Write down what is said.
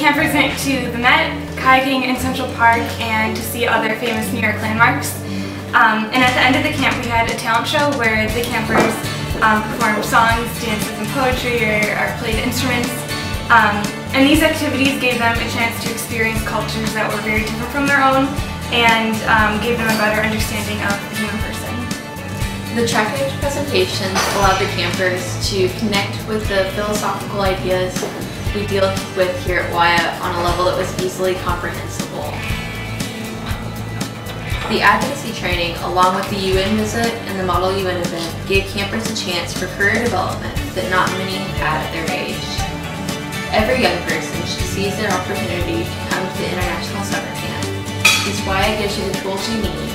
can present to the Met, kayaking in Central Park, and to see other famous New York landmarks. And at the end of the camp, we had a talent show where the campers performed songs, dances, and poetry, or played instruments. And these activities gave them a chance to experience cultures that were very different from their own, and gave them a better understanding of the human person. The track age presentations allowed the campers to connect with the philosophical ideas we deal with here at Wyatt on a level that was easily comprehensible. The advocacy training, along with the UN visit and the Model UN event, gave campers a chance for career development that not many have had at their age. Every young person should seize their opportunity to come to the International Summer Camp. Wyatt gives you the tools you need